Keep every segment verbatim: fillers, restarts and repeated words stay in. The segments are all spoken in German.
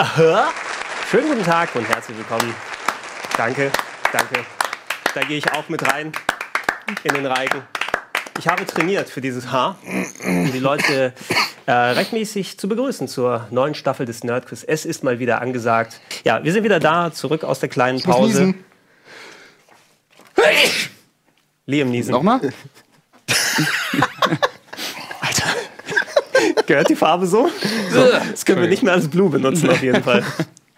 Aha. Schönen guten Tag und herzlich willkommen. Danke, danke. Da gehe ich auch mit rein in den Reigen. Ich habe trainiert für dieses Haar, um die Leute äh, rechtmäßig zu begrüßen zur neuen Staffel des Nerdquiz. Es ist mal wieder angesagt. Ja, wir sind wieder da, zurück aus der kleinen Pause. Liam Neeson. Nochmal? Alter. Gehört die Farbe so? So, das können wir nicht mehr als Blue benutzen, auf jeden Fall.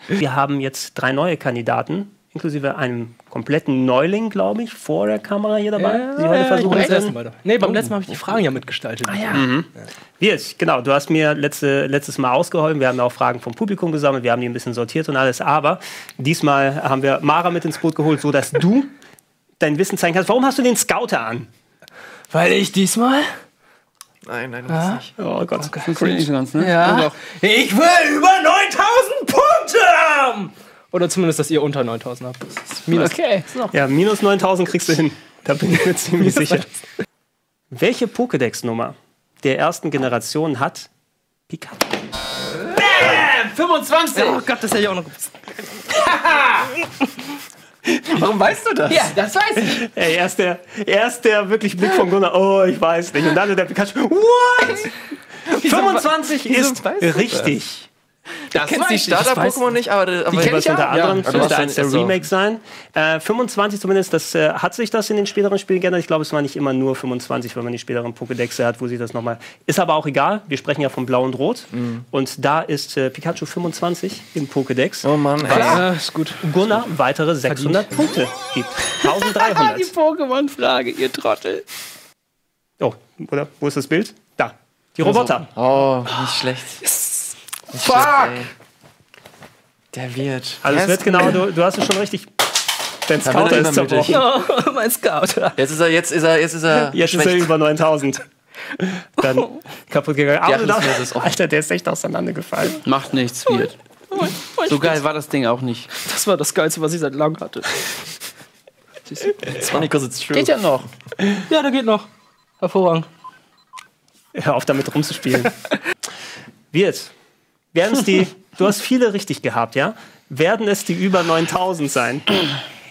Wir haben jetzt drei neue Kandidaten, inklusive einem kompletten Neuling, glaube ich, vor der Kamera hier dabei. Ja, Sie heute versuchen das erste Mal. Nee, beim oh. letzten Mal habe ich die Fragen ja mitgestaltet. Ah, ja. Mhm. Ja. Wir, genau, du hast mir letzte, letztes Mal ausgeholfen. Wir haben auch Fragen vom Publikum gesammelt. Wir haben die ein bisschen sortiert und alles. Aber diesmal haben wir Mara mit ins Boot geholt, sodass du dein Wissen zeigen kannst. Warum hast du den Scouter an? Weil ich diesmal... Nein, nein, das ah? nicht. Oh Gott, das funktioniert nicht so ganz, ne? Ja. Ich will über neuntausend Punkte haben! Oder zumindest, dass ihr unter neuntausend habt. Das ist minus. Okay. Ja, minus neuntausend kriegst du hin. Da bin ich mir ziemlich sicher. Welche Pokédex-Nummer der ersten Generation hat Pikachu? Bam! fünfundzwanzig! Oh Gott, das hätte ich auch noch gewusst. Warum weißt du das? Ja, das weiß ich. Ey, erst der, erst der wirklich Blick von Gunnar, oh, ich weiß nicht. Und dann der Pikachu, what? fünfundzwanzig ist richtig. Das kennst die Starter-Pokémon nicht, aber die kenn ich unter anderem. Das müsste eins der Remakes sein. Äh, fünfundzwanzig zumindest, das äh, hat sich das in den späteren Spielen geändert. Ich glaube, es war nicht immer nur fünfundzwanzig, wenn man die späteren Pokédexe hat, wo sich das nochmal... Ist aber auch egal, wir sprechen ja von Blau und Rot. Mhm. Und da ist äh, Pikachu fünfundzwanzig im Pokédex. Oh Mann, ey. Ist gut. Gunnar weitere sechshundert Punkte gibt. eintausenddreihundert. Die Pokémon-Frage, ihr Trottel. Oh, oder? Wo ist das Bild? Da. Die Roboter. Oh, nicht schlecht. Fuck! Der wird. Also es wird genau, du, du hast es schon richtig. Dein Scouter ist zerbrochen. Oh, mein Scouter. Jetzt ist er, jetzt ist er, jetzt ist er. Jetzt schlecht. Ist er über neuntausend. Dann kaputt gegangen. Aber da, Alter, der ist echt auseinandergefallen. Macht nichts, wird. So geil war das Ding auch nicht. Das war das Geilste, was ich seit langem hatte. Geht ja noch. Ja, da geht noch. Hervorragend. Hör auf damit rumzuspielen. Wird. Werden es die, du hast viele richtig gehabt, ja? Werden es die über neuntausend sein?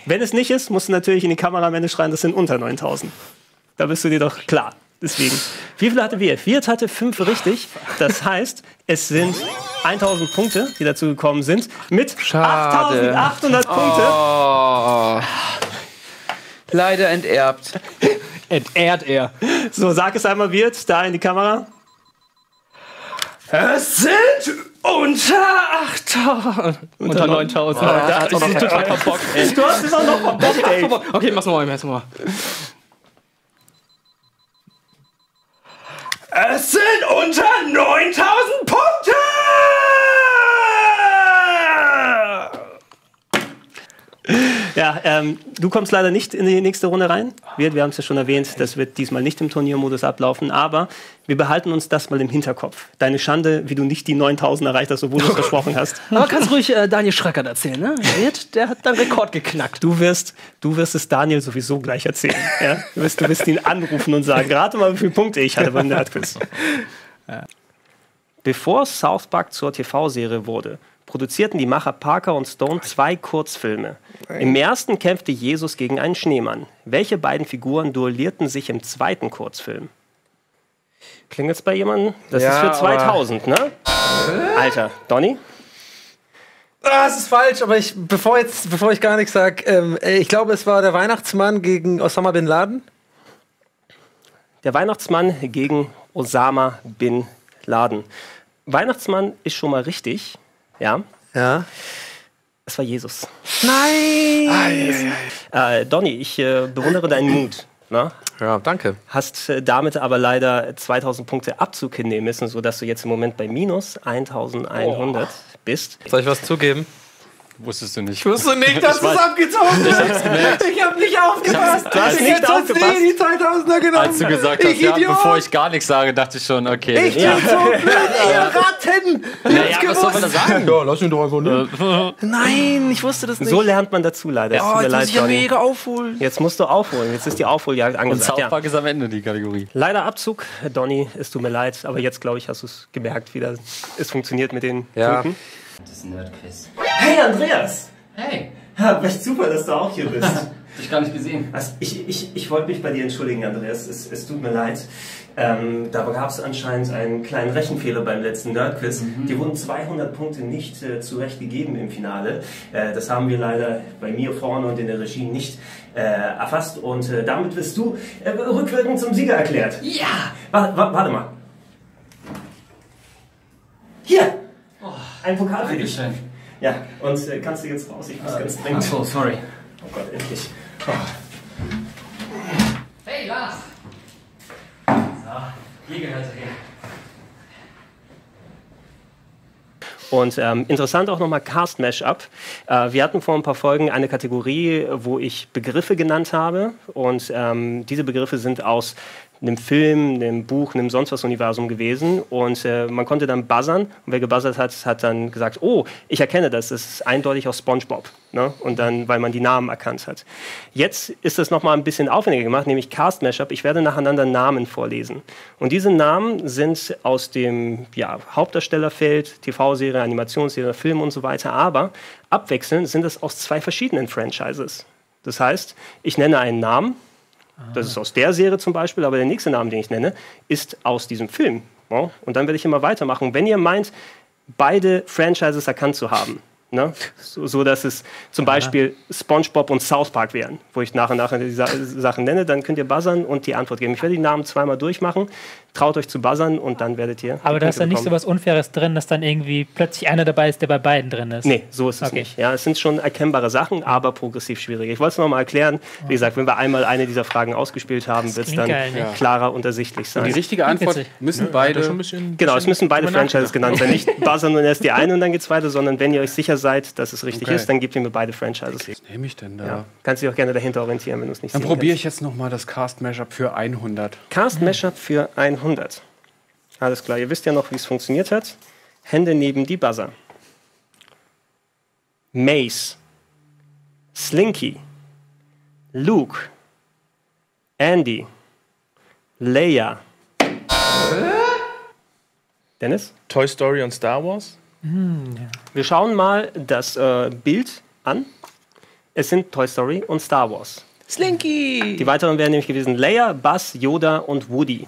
Wenn es nicht ist, musst du natürlich in die Kameramänner schreien, das sind unter neuntausend. Da bist du dir doch klar. Deswegen. Wie viele hatte Wirt? Wirt hatte fünf richtig. Das heißt, es sind eintausend Punkte, die dazu gekommen sind. Mit achttausendachthundert Punkte. Oh. Leider enterbt. Entehrt er. So, sag es einmal, Wirt, da in die Kamera. Es sind unter achttausend. Unter neuntausend. Oh, ja, das ist total verbockt, ey. Du hast es auch noch verbockt, ey. Okay, mach's nochmal, mach's nochmal. Es sind unter neuntausend Punkte! Ja, ähm, du kommst leider nicht in die nächste Runde rein. Wir, wir haben es ja schon erwähnt, das wird diesmal nicht im Turniermodus ablaufen, aber wir behalten uns das mal im Hinterkopf. Deine Schande, wie du nicht die neuntausend erreicht hast, obwohl du es versprochen hast. Aber kannst ruhig äh, Daniel Schröckert erzählen, ne? Der hat deinen Rekord geknackt. Du wirst, du wirst es Daniel sowieso gleich erzählen. Ja? Du, wirst, du wirst ihn anrufen und sagen, gerade mal, wie viele Punkte ich hatte beim Nerdquiz. Bevor South Park zur T V-Serie wurde, produzierten die Macher Parker und Stone zwei Kurzfilme. Im ersten kämpfte Jesus gegen einen Schneemann. Welche beiden Figuren duellierten sich im zweiten Kurzfilm? Klingelt's bei jemandem? Das ja, ist für zweitausend, ne? Alter, Donny? Ah, das ist falsch, aber ich, bevor, jetzt, bevor ich gar nichts sage, ähm, ich glaube, es war der Weihnachtsmann gegen Osama Bin Laden. Der Weihnachtsmann gegen Osama Bin Laden. Weihnachtsmann ist schon mal richtig. Ja. Ja. Es war Jesus. Nein! Ah, yes. äh, Donny, ich äh, bewundere deinen Mut. Na? Ja, danke. Hast äh, damit aber leider zweitausend Punkte Abzug hinnehmen müssen, sodass du jetzt im Moment bei minus eintausendeinhundert oh. bist. Soll ich was zugeben? Wusstest du nicht. Ich wusste nicht, dass es abgezogen wird. Ich, ich hab nicht aufgepasst. Du hast nicht aufgepasst. Ich hätte sonst nie die zweitausender genommen. Als du gesagt hast, ja, bevor ich gar nichts sage, dachte ich schon, okay. Ich bin ja. so blöd, ihr Ratten. Naja, ich hab's gewusst. Was soll man da sagen? Ja, lass ihn doch einfach ne. Nein, ich wusste das nicht. So lernt man dazu, leider. Ja, oh, jetzt muss ich ja mega aufholen. Jetzt musst du aufholen. Jetzt ist die Aufholjagd angesagt. Und South Park ja. ist am Ende die Kategorie. Leider Abzug. Donny, es tut mir leid. Aber jetzt, glaube ich, hast du es gemerkt, wie das, es funktioniert mit den ja. Punkten. Das Nerdquiz. Hey Andreas! Hey! Ja, echt super, dass du auch hier bist. Dich gar nicht gesehen. Also ich ich, ich wollte mich bei dir entschuldigen, Andreas. Es, es tut mir leid. Ähm, da gab es anscheinend einen kleinen Rechenfehler beim letzten Nerdquiz. Mhm. Dir wurden zweihundert Punkte nicht äh, zurecht gegeben im Finale. Äh, das haben wir leider bei mir vorne und in der Regie nicht äh, erfasst. Und äh, damit wirst du äh, rückwirkend zum Sieger erklärt. Ja! Warte, warte mal. Hier! Oh, ein Pokal für dich. Ja, und äh, kannst du jetzt raus? Ich muss äh, ganz dringend. Ach so, sorry. Oh Gott, endlich. Oh. Hey, Lars! So, hier gehört er hin. Und ähm, interessant auch nochmal Cast-Mash-Up. Äh, wir hatten vor ein paar Folgen eine Kategorie, wo ich Begriffe genannt habe. Und ähm, diese Begriffe sind aus einem Film, einem Buch, einem sonst was Universum gewesen. Und äh, man konnte dann buzzern. Und wer gebuzzert hat, hat dann gesagt, oh, ich erkenne das. Das ist eindeutig aus SpongeBob. Ne? Und dann, weil man die Namen erkannt hat. Jetzt ist das nochmal ein bisschen aufwendiger gemacht, nämlich Cast-Mash-Up. Ich werde nacheinander Namen vorlesen. Und diese Namen sind aus dem ja, Hauptdarstellerfeld, T V-Serie, Animationsserie, Film und so weiter. Aber abwechselnd sind das aus zwei verschiedenen Franchises. Das heißt, ich nenne einen Namen. Das ist aus der Serie zum Beispiel, aber der nächste Name, den ich nenne, ist aus diesem Film. Und dann werde ich immer weitermachen. Wenn ihr meint, beide Franchises erkannt zu haben, ne? so, so dass es zum Beispiel SpongeBob und South Park wären, wo ich nach und nach die Sa Sachen nenne, dann könnt ihr buzzern und die Antwort geben. Ich werde die Namen zweimal durchmachen, traut euch zu buzzern und dann werdet ihr... Aber da ist dann nicht so was Unfaires drin, dass dann irgendwie plötzlich einer dabei ist, der bei beiden drin ist? Nee, so ist es okay. Nicht. Ja, es sind schon erkennbare Sachen, aber progressiv schwieriger. Ich wollte es nochmal erklären. Wie gesagt, wenn wir einmal eine dieser Fragen ausgespielt haben, wird es dann geil, ne? klarer und ersichtlich sein. Und die richtige Antwort witzig. müssen beide... Schon ein bisschen, genau, es müssen beide Franchises genannt sein. Nicht buzzern und erst die eine und dann geht's weiter, sondern wenn ihr euch sicher seid, dass es richtig okay. ist, dann gebt ihr mir beide Franchises. Was nehme ich denn da? Ja. Kannst du dich auch gerne dahinter orientieren, wenn du es nicht dann sehen Dann probiere ich jetzt nochmal das Cast-Mashup für hundert. Cast-Mashup für hundert. Alles klar, ihr wisst ja noch, wie es funktioniert hat. Hände neben die Buzzer. Mace. Slinky. Luke. Andy. Leia. Dennis? Toy Story und Star Wars? Mm, ja. Wir schauen mal das äh, Bild an. Es sind Toy Story und Star Wars. Slinky! Die weiteren wären nämlich gewesen Leia, Buzz, Yoda und Woody.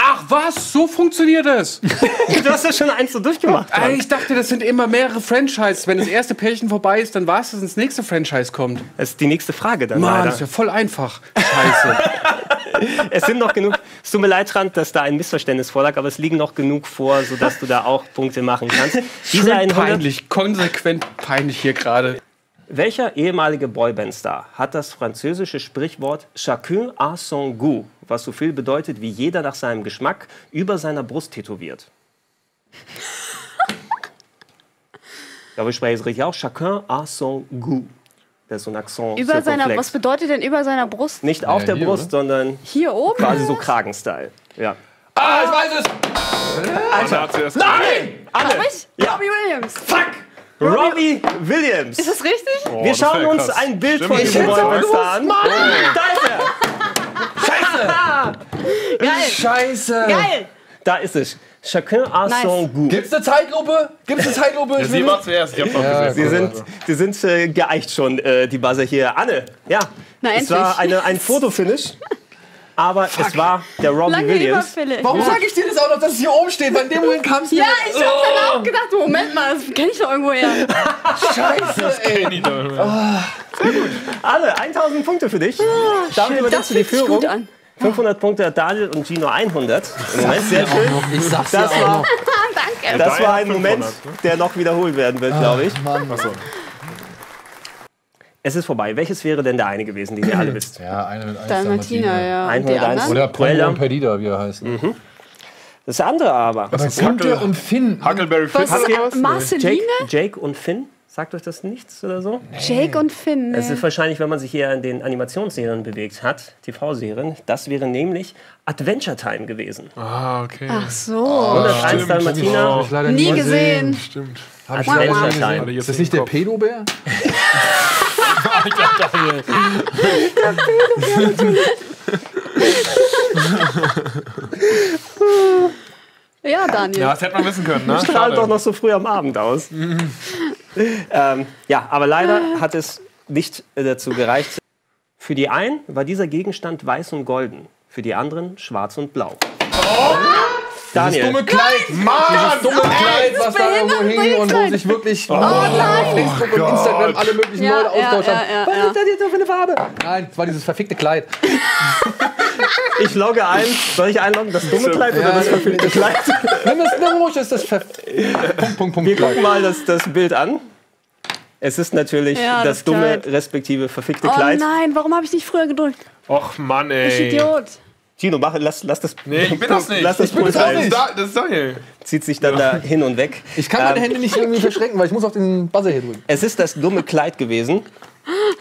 Ach was, so funktioniert das. Du hast ja schon eins so durchgemacht. Mann. Ich dachte, das sind immer mehrere Franchises. Wenn das erste Pärchen vorbei ist, dann war es, dass ins nächste Franchise kommt. Das ist die nächste Frage dann. Mann, das ist ja voll einfach. Scheiße. Es sind noch genug. Es tut mir leid, Rand, dass da ein Missverständnis vorlag, aber es liegen noch genug vor, sodass du da auch Punkte machen kannst. Diese peinlich, konsequent peinlich hier gerade. Welcher ehemalige Boyband-Star hat das französische Sprichwort Chacun a son goût, was so viel bedeutet wie jeder nach seinem Geschmack, über seiner Brust tätowiert? Ich glaube, ich spreche es richtig auch. Chacun a son goût. Das ist so ein Akzent. Über seiner, was bedeutet denn über seiner Brust? Nicht auf ja, der hier, Brust, oder? sondern hier oben quasi so Kragen-Style. Ja. Ah, ich weiß es! Alter, nein! Alle! Ja. Robbie Williams! Fuck! Robbie Williams. Ist das richtig? Oh, wir schauen uns krass. ein Bild Stimmt, von diesem Boyband-Star an. Mann. Da ist er! Scheiße! Geil. Scheiße! Geil! Da ist es. Chacun a son goût. Gibt's eine Zeitlupe? Gibt's eine Zeitlupe? Ja, sie war zuerst. Ich hab ja, sie sind, sie sind äh, geeicht schon, äh, die Buzzer hier. Anne, ja. Na, es endlich. war eine, ein Fotofinish. Aber Fuck. es war der Robbie Lange Williams. Warum sage ich dir das auch noch, dass es hier oben steht? Weil in dem Moment kam es mir... Ja, ich hab oh. dann auch gedacht, Moment mal, das kenne ich doch irgendwo her. Scheiße, das kenn ich doch irgendwo her. Sehr gut. Alle, tausend Punkte für dich. Oh, Damit übernimmst du die Führung. fünfhundert Punkte hat Daniel und Gino hundert. Im Moment sehr schön. Ich sag's dir auch noch. Danke. Das war ein Moment, der noch wiederholt werden wird, glaube ich. Mann, was soll Es ist vorbei. Welches wäre denn der eine gewesen, den ihr alle wisst? Ja, eine mit eins, Dalmatina, Dalmatina, ja. hunderteins. Oder Prinz und Perdida, wie er heißt. Mhm. Das andere aber. Aber Gunther und Finn. Huckleberry Finn. Was ist Marceline? Jake, Jake und Finn. Sagt euch das nichts oder so? Nee. Jake und Finn. Es ist wahrscheinlich, wenn man sich hier in den Animationsserien bewegt hat, T V-Serien, das wäre nämlich Adventure Time gewesen. Ah, okay. Ach so. hunderteins Dalmatina. Oh, nie gesehen. Stimmt. Adventure Time. Ist das nicht der Pedobär? Ja, Daniel. Ja, das hätte man wissen können, ne? Strahlt doch noch so früh am Abend aus. ähm, ja, aber leider hat es nicht dazu gereicht. Für die einen war dieser Gegenstand weiß und golden, für die anderen schwarz und blau. Oh. Daniel. Dieses dumme Kleid, Mann, dieses dumme Kleid, was da irgendwo hing und wo sich wirklich oh, auf Facebook oh und Instagram alle möglichen ja, Leute ja, austauschen. Ja, ja, was ja. ist das jetzt noch für eine Farbe? Nein, es war dieses verfickte Kleid. Ich logge ein. Soll ich einloggen? Das dumme Kleid oder ja, das verfickte Kleid? Nimm das Nummer, ist das verfickte Punkt, Punkt, Punkt. Wir gucken mal das, das Bild an. Es ist natürlich ja, das, das dumme, respektive verfickte oh, Kleid. Oh nein, warum habe ich nicht früher gedrückt? Och Mann, ey. Ich Idiot. Gino, mach, lass, lass das. Nee, ich bin das nicht. Lass das, ich bin das, auch nicht. Da, das Daniel. Zieht sich dann ja. da hin und weg. Ich kann ähm, meine Hände nicht irgendwie verschränken, weil ich muss auf den Buzzer hier drücken. Es ist das dumme Kleid gewesen.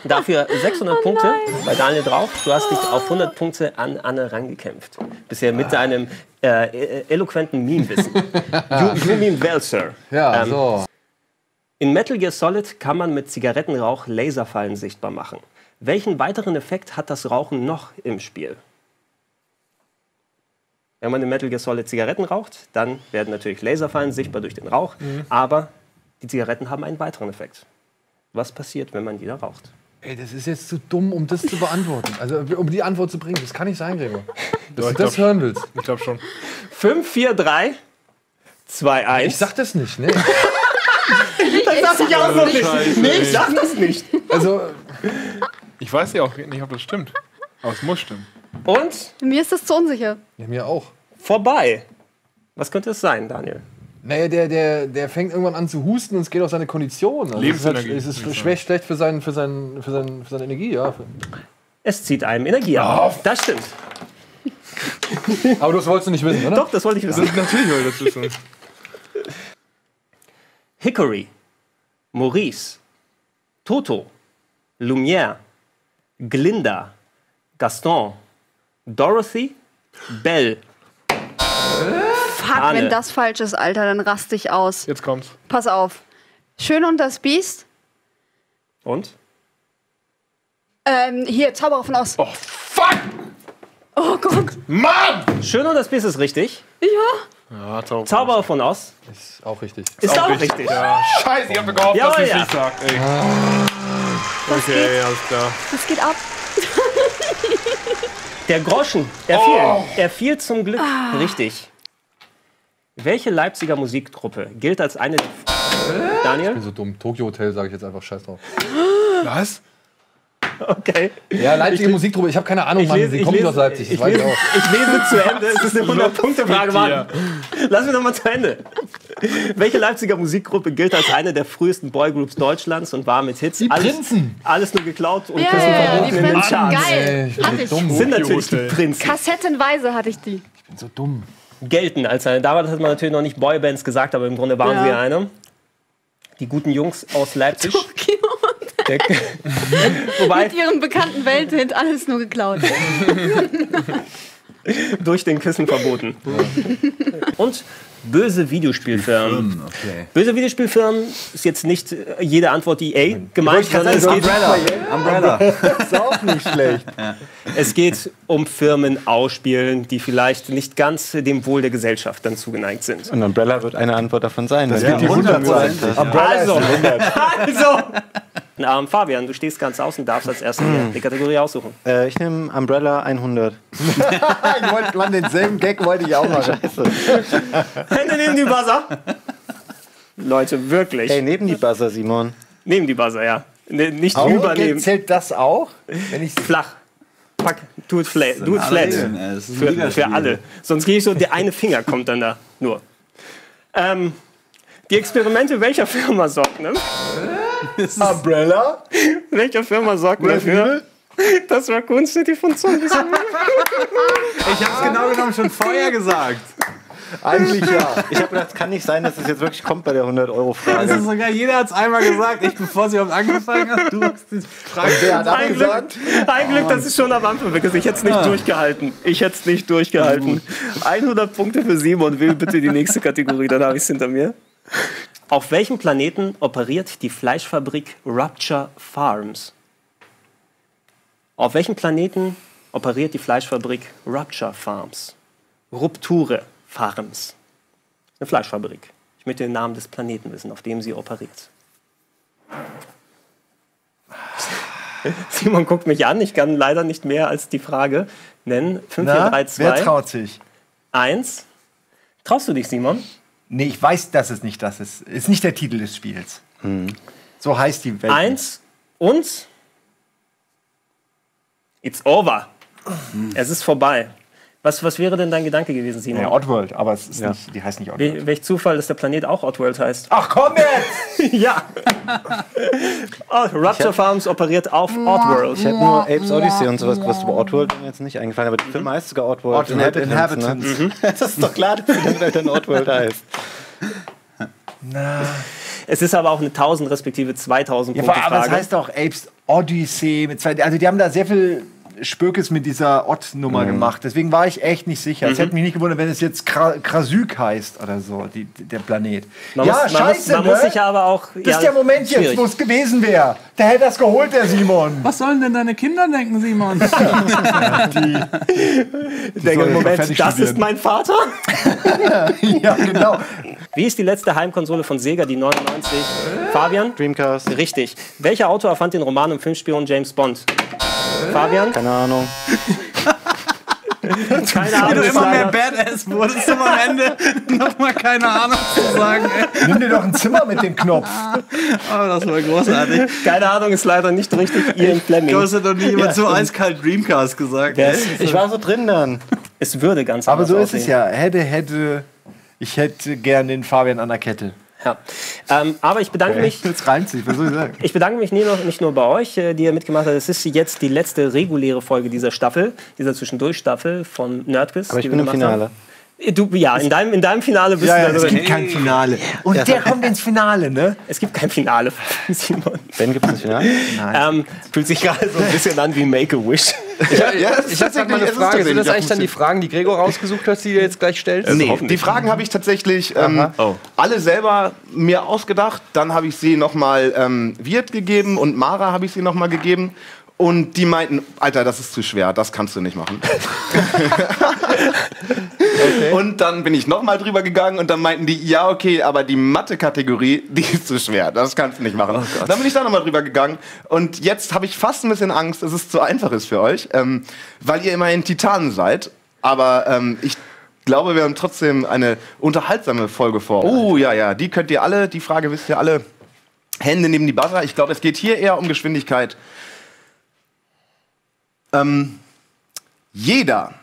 Dafür sechshundert oh Punkte bei Daniel drauf. Du hast dich auf hundert Punkte an Anne rangekämpft. Bisher mit deinem äh, eloquenten Meme-Wissen. you, you mean well, sir. Ja, ähm, so. In Metal Gear Solid kann man mit Zigarettenrauch Laserfallen sichtbar machen. Welchen weiteren Effekt hat das Rauchen noch im Spiel? Wenn man in Metal Gear Solid Zigaretten raucht, dann werden natürlich Laserfallen sichtbar durch den Rauch. Mhm. Aber die Zigaretten haben einen weiteren Effekt. Was passiert, wenn man die da raucht? Ey, das ist jetzt zu dumm, um das zu beantworten. Also, um die Antwort zu bringen. Das kann nicht sein, Gregor. Dass ja, du das hören willst. Ich glaube schon. fünf, vier, drei, zwei, eins. Ich sag das nicht, ne? Das dachte ich auch noch nicht. Scheiße, nee, ich sag das nicht. Also, ich weiß ja auch nicht, ob das stimmt. Aber es muss stimmen. Und? Mir ist das zu unsicher. Ja, mir auch. Vorbei. Was könnte es sein, Daniel? Naja, der, der, der fängt irgendwann an zu husten und es geht auf seine Kondition. Also es ist, halt, es ist schlecht, schlecht für, seinen, für, seinen, für, seinen, für seine Energie, ja. Es zieht einem Energie ab. Oh. Das stimmt. Aber das wolltest du nicht wissen, oder? Doch, das wollte ich wissen. Ja. Natürlich wollte ich das wissen. Hickory, Maurice, Toto, Lumière, Glinda, Gaston, Dorothy, Belle. Fuck, Anne. Wenn das falsch ist, Alter, dann raste ich aus. Jetzt kommt's. Pass auf. Schön und das Biest. Und? Ähm, hier, Zauberer von Oz. Oh, fuck! Oh Gott. Mann! Schön und das Biest ist richtig. Ja. Ja, Zauberer, Zauberer von Oz. Ist auch richtig. Ist, ist auch richtig. richtig. Ja, scheiße, ich hab mir gehofft, dass ich es nicht sag. Ey. Das okay, geht. alles klar. Das geht ab. Der Groschen, er fiel. Oh. Er fiel zum Glück ah. richtig. Welche Leipziger Musikgruppe gilt als eine... Äh? Daniel? Ich bin so dumm. Tokyo Hotel sage ich jetzt einfach scheiß drauf. Was? Okay. Ja, Leipziger Musikgruppe. Ich habe keine Ahnung, Mann. Sie kommen nicht aus Leipzig. Ich, ich, lese, auch. ich lese zu Ende. Es ist eine hundert-Punkte-Frage, Mann. Lass mich noch mal zu Ende. Welche Leipziger Musikgruppe gilt als eine der frühesten Boygroups Deutschlands und war mit Hits? Die alles, Prinzen. Alles nur geklaut und yeah, verboten in den Charts. Geil. Ey, ich bin so dumm. Sind natürlich die Prinzen. Kassettenweise hatte ich die. Ich bin so dumm. Gelten als eine. Damals hat man natürlich noch nicht Boybands gesagt, aber im Grunde waren ja. sie eine. Die guten Jungs aus Leipzig. Wobei, mit ihrem bekannten Welthit alles nur geklaut. Durch den Kissen verboten. Ja. Und böse Videospielfirmen. Okay. Böse Videospielfirmen ist jetzt nicht jede Antwort E A gemeint, sondern es geht Umbrella. Umbrella. Das ist auch nicht schlecht. Ja. Es geht um Firmen ausspielen, die vielleicht nicht ganz dem Wohl der Gesellschaft dann zugeneigt sind. Und Umbrella wird eine Antwort davon sein. Das wird die hundert sein. Also, also. Ähm, Fabian, du stehst ganz außen, darfst als Erster die Kategorie aussuchen. Äh, ich nehme Umbrella hundert. Ich wollte mal denselben Gag, wollte ich auch mal. Scheiße. Hände neben die Buzzer. Leute, wirklich. Hey, neben die Buzzer, Simon. Neben die Buzzer, ja. Ne, nicht auch übernehmen. Zählt das auch? Wenn ich flach. Pack, do it flat. Do it flat. Für, für alle. Sonst gehe ich so, der eine Finger kommt dann da nur. Ähm, die Experimente welcher Firma sorgt, ne? Umbrella? Welcher Firma sorgt dafür, dass Raccoon City von Zombies sind? Ich hab's genau genommen schon vorher gesagt. Eigentlich ja. Ich hab gedacht, es kann nicht sein, dass es jetzt wirklich kommt bei der hundert-Euro-Frage. Das ist sogar, jeder hat's einmal gesagt, ich, bevor sie überhaupt angefangen hat, du hast die Frage. Wer hat abgesagt? Ein Glück, dass es schon am Anfang weg ist. Ich hätte es nicht durchgehalten. Ich hätte es nicht durchgehalten. hundert Punkte für Simon. Will bitte die nächste Kategorie, dann habe ich es hinter mir. Auf welchem Planeten operiert die Fleischfabrik Rupture Farms? Auf welchem Planeten operiert die Fleischfabrik Rupture Farms? Rupture Farms. Eine Fleischfabrik. Ich möchte den Namen des Planeten wissen, auf dem sie operiert. Simon guckt mich an. Ich kann leider nicht mehr als die Frage nennen. fünf, vier, drei, zwei. Wer traut sich? eins. Traust du dich, Simon? Nee, ich weiß, dass es nicht das ist. Ist nicht der Titel des Spiels. Hm. So heißt die Welt. eins und it's over. Hm. Es ist vorbei. Was, was wäre denn dein Gedanke gewesen, Simon? Ja, Oddworld, aber es ist ja. nicht, die heißt nicht Oddworld. Wel welch Zufall, dass der Planet auch Oddworld heißt. Ach komm jetzt! Ja! Oh, Rupture Farms operiert auf Oddworld. Ich hätte nur Apes Odyssey und sowas gewusst, aber Oddworld wäre mir jetzt nicht eingefallen. Aber der Film heißt sogar Oddworld. Oddworld Inhabitants. Ne? Mhm. Das ist doch klar, dass dann Oddworld heißt. Na. Es ist aber auch eine tausend respektive zweitausend Punkte Frage. Ja, aber es heißt auch Apes Odyssey. Mit zwei, also die haben da sehr viel Spökes mit dieser Ott-Nummer mhm. gemacht. Deswegen war ich echt nicht sicher. Es mhm. hätte mich nicht gewundert, wenn es jetzt Krasyk heißt oder so, die, der Planet. Man ja, muss, scheiße, man muss, man muss sich aber auch... Das ja, ist der Moment schwierig. Jetzt, wo es gewesen wäre. Der hätte das geholt, der Simon. Was sollen denn deine Kinder denken, Simon? die, die denke, Moment, das studieren. Ist mein Vater? Ja, genau. Wie ist die letzte Heimkonsole von Sega, die neunundneunzig? Äh? Fabian? Dreamcast. Richtig. Welcher Autor erfand den Roman im Filmspion James Bond? Fabian? Keine Ahnung. Keine Ahnung. Wie du immer mehr Badass wurdest, um am Ende nochmal keine Ahnung zu sagen. Ey. Nimm dir doch ein Zimmer mit dem Knopf. Oh, das war großartig. Keine Ahnung ist leider nicht richtig. Ian Fleming. Du hast ja noch nie jemand ja, so eiskalt Dreamcast gesagt. Ja, ich war so drin dann. Es würde ganz aber anders aber so aussehen. Ist es ja. Hätte, hätte. Ich hätte gern den Fabian an der Kette. Ja. Ähm, aber ich bedanke mich. Ich bedanke mich nicht nur bei euch, die ihr mitgemacht habt. Es ist jetzt die letzte reguläre Folge dieser Staffel, dieser Zwischendurchstaffel von Nerdquiz. Aber ich bin im Finale. Du, ja, in deinem, in deinem Finale bist ja, ja, du. Es gibt kein Finale. Und ja, der kommt ins Finale, ne? Es gibt kein Finale, Simon. Ben, gibt es ein Finale? Nein. Ähm, fühlt sich gerade so ein bisschen an wie Make-A-Wish. Ich habe ja, hab halt mal eine Frage. Sind das eigentlich dann die Fragen, die Gregor rausgesucht hat, die du jetzt gleich stellst? Also nee, die Fragen habe ich tatsächlich ähm, oh. alle selber mir ausgedacht. Dann habe ich sie nochmal ähm, Wirt gegeben und Mara habe ich sie nochmal gegeben. Und die meinten, Alter, das ist zu schwer, das kannst du nicht machen. Okay. Und dann bin ich nochmal drüber gegangen und dann meinten die, ja, okay, aber die Mathe-Kategorie, die ist zu schwer, das kannst du nicht machen. Oh Gott. Dann bin ich da nochmal drüber gegangen und jetzt habe ich fast ein bisschen Angst, dass es zu einfach ist für euch, ähm, weil ihr immerhin Titanen seid, aber ähm, ich... Ich glaube, wir haben trotzdem eine unterhaltsame Folge vor. Oh, ja, ja, die könnt ihr alle, die Frage wisst ihr alle, Hände neben die Buzzer. Ich glaube, es geht hier eher um Geschwindigkeit. Ähm, jeder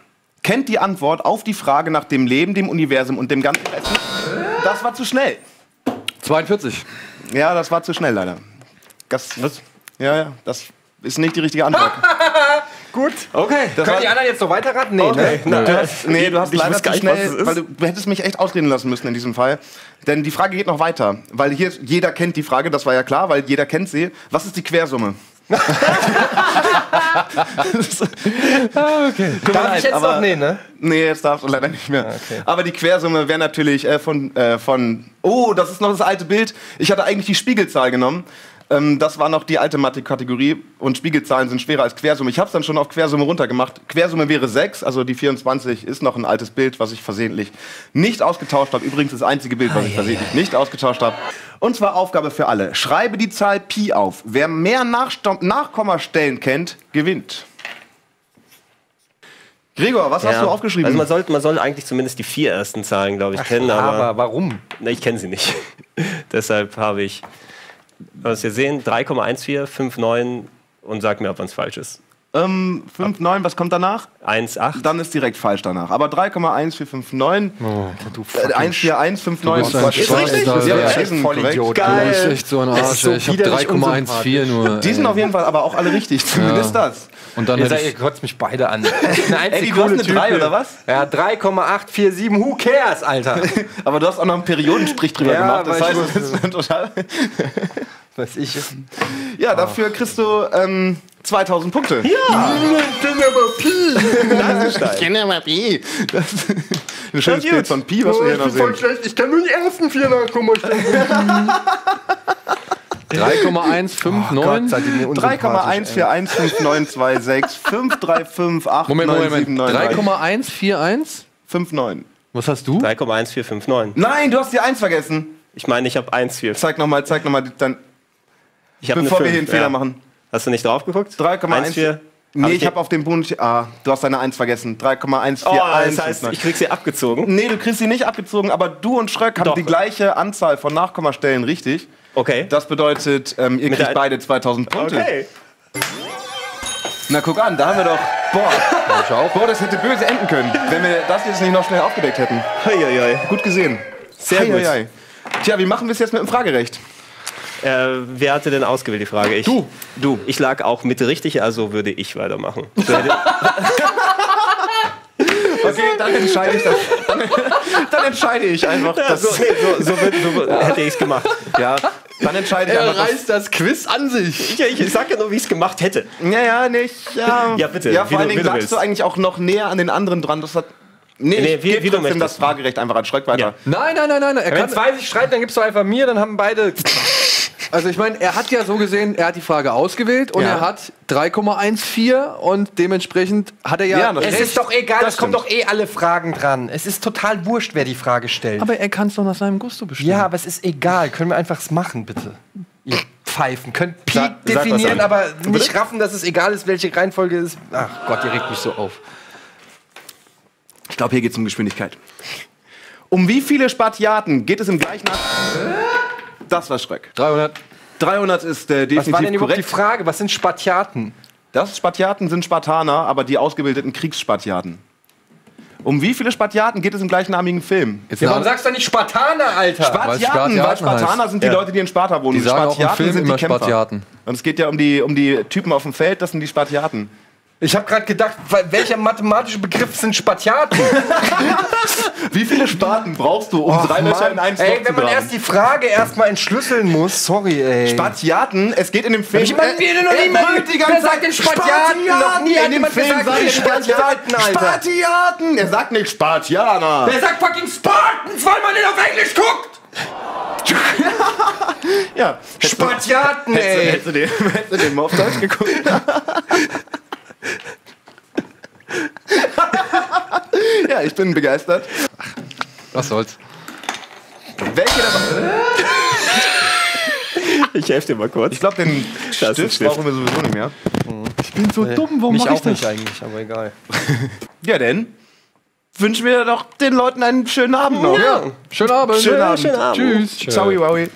kennt die Antwort auf die Frage nach dem Leben, dem Universum und dem ganzen Rest. Das war zu schnell. zweiundvierzig. Ja, das war zu schnell, leider. Das, was? Ja, ja, das ist nicht die richtige Antwort. Gut. Okay. Das können die anderen jetzt noch weiterraten? Nee, okay. ne? Nein. Du hast, nee, du hast ich leider zu schnell, weil du, du hättest mich echt ausreden lassen müssen in diesem Fall. Denn die Frage geht noch weiter. Weil hier, jeder kennt die Frage, das war ja klar, weil jeder kennt sie. Was ist die Quersumme? Okay. Darf ich jetzt aber, noch? Nee, ne? Nee, jetzt darfst du leider nicht mehr. Okay. Aber die Quersumme wäre natürlich äh, von, äh, von... Oh, das ist noch das alte Bild. Ich hatte eigentlich die Spiegelzahl genommen. Ähm, das war noch die alte Mathe-Kategorie und Spiegelzahlen sind schwerer als Quersumme. Ich habe es dann schon auf Quersumme runtergemacht. Quersumme wäre sechs, also die vierundzwanzig ist noch ein altes Bild, was ich versehentlich nicht ausgetauscht habe. Übrigens das einzige Bild, was ich versehentlich nicht ausgetauscht habe. Und zwar Aufgabe für alle. Schreibe die Zahl Pi auf. Wer mehr Nachkommastellen kennt, gewinnt. Gregor, was ja. hast du aufgeschrieben? Also man sollte, man soll eigentlich zumindest die vier ersten Zahlen, glaube ich, Ach, kennen. Aber, aber warum? Na, ich kenne sie nicht. Deshalb habe ich... Was wir sehen, drei Komma eins vier, fünf Komma neun und sag mir, ob es falsch ist. Ähm, fünf Komma neun, was kommt danach? eins Komma acht. Dann ist direkt falsch danach. Aber drei Komma eins vier fünf neun, oh, eins vier eins fünf neun ist richtig. Sie haben gelesen, korrekt. Geil. Du bist echt so ein Arsch. So ich hab drei Komma eins vier nur. Die sind auf jeden Fall aber auch alle richtig, zumindest ja. das. Und dann ja, sag, ihr kotzt mich beide an. Ey, du hast eine drei, oder was? Ja, drei Komma acht vier sieben, who cares, Alter? Aber du hast auch noch einen Periodenstrich drüber ja, gemacht. Das heißt, das ist total... Weiß ich. Ja, dafür kriegst du ähm, zweitausend Punkte. Ja! Ich kenne aber Pi! Das ist ich kenne aber Pi! Das ist ein schönes Bild von Pi, was oh, wir hier noch sehen. Voll schlecht. Ich kenne nur die ersten vier Nachkommastellen. drei Komma eins fünf neun, drei Komma eins vier eins fünf neun zwei sechs, fünf drei fünf acht neun sieben neun. Moment, Moment, drei Komma eins vier eins? fünf neun. Was hast du? drei Komma eins vier fünf neun. Nein, du hast die eins vergessen. Ich meine, ich habe eins vier. Zeig nochmal, zeig nochmal dein. Ich hab Bevor fünf, wir hier einen Fehler ja. machen. Hast du nicht drauf geguckt? drei Komma eins vier. Nee, hab ich, ich habe auf dem Boden. Ah, du hast deine eins vergessen. drei Komma eins vier eins. Oh, das heißt, ich krieg sie abgezogen. Nee, du kriegst sie nicht abgezogen, aber du und Schröck haben Doch. die gleiche Anzahl von Nachkommastellen, richtig? Okay. Das bedeutet, ähm, ihr Mit kriegt beide zweitausend Punkte. Okay. Na, guck an, da haben wir doch... Boah, schau. Boah, das hätte böse enden können, wenn wir das jetzt nicht noch schnell aufgedeckt hätten. Heieiei. Gut gesehen. Sehr hei, gut. Hei, hei. Tja, wie machen wir es jetzt mit dem Fragerecht? Äh, wer hatte denn ausgewählt, die Frage? Ich, du. Du. Ich lag auch mit richtig, also würde ich weitermachen. Okay, dann entscheide ich das. Dann, dann entscheide ich einfach. Ja, das. So, nee, so, so, so, so ja. hätte ich es gemacht. Ja, dann entscheide ich einfach. Er reißt das Quiz an sich. Ich, ich sag ja nur, wie ich es gemacht hätte. Naja, nicht. Ja, ja bitte. Ja, vor allen Dingen sagst du eigentlich auch noch näher an den anderen dran. Das hat. Nee, nee, ich wie, wie trotzdem das Fragerecht einfach an Schreck weiter. Ja. Nein, nein, nein, nein. Er kann zwei sich streiten, dann gibst du einfach mir, dann haben beide. Also ich meine, er hat ja so gesehen, er hat die Frage ausgewählt und ja. er hat drei Komma eins vier und dementsprechend hat er ja... ja es ist doch egal, das es stimmt. kommen doch eh alle Fragen dran. Es ist total wurscht, wer die Frage stellt. Aber er kann es doch nach seinem Gusto bestimmen. Ja, aber es ist egal. Können wir einfach es machen, bitte? Ihr Pfeifen könnt Peak sag, sag definieren, aber nicht bitte? Raffen, dass es egal ist, welche Reihenfolge es ist. Ach Gott, ihr regt mich so auf. Ich glaube, hier geht es um Geschwindigkeit. Um wie viele Spartiaten geht es im gleichen... Das war Schreck. dreihundert. dreihundert ist äh, definitiv korrekt. Was war denn überhaupt die Frage? Was sind Spartiaten? Das Spartiaten sind Spartaner, aber die ausgebildeten Kriegsspartiaten. Um wie viele Spartiaten geht es im gleichnamigen Film? Jetzt ja, warum sagst du nicht Spartaner, Alter? Spartiaten, weil Spartiaten, weil Spartaner heißt. Sind die ja. Leute, die in Sparta wohnen. Die sagen Spartiaten auch im Film sind die immer Kämpfer. Spartiaten. Und es geht ja um die, um die Typen auf dem Feld, das sind die Spartiaten. Ich habe gerade gedacht, welcher mathematische Begriff sind Spartiaten? Wie viele Sparten brauchst du, um drei Löcher in einen Stock zu graben? Ey, wenn man erst die Frage erstmal entschlüsseln muss, sorry, ey. Spartiaten, es geht in dem Film. Ich meine, wir noch nie mal die ganze Zeit den Spartiaten noch nie in dem Film sagen Spartiaten, Alter. Spartiaten, er sagt nicht Spartianer. Der sagt fucking Spartans, weil man den auf Englisch guckt. Ja, Spartiaten, ey. Hättest du den, hättest du den mal auf Deutsch geguckt? Ja, ich bin begeistert. Was soll's? Welche dabei? Ich helfe dir mal kurz. Ich glaube, den Stift, Stift brauchen wir sowieso nicht mehr. Ich bin so nee, dumm, warum mach ich auch das? Nicht eigentlich, aber egal. Ja, denn wünschen wir doch den Leuten einen schönen Abend noch. Ja. Schönen Abend. Schönen Abend. Schönen Abend. Schönen Abend. Tschüss. Ciao, wowie.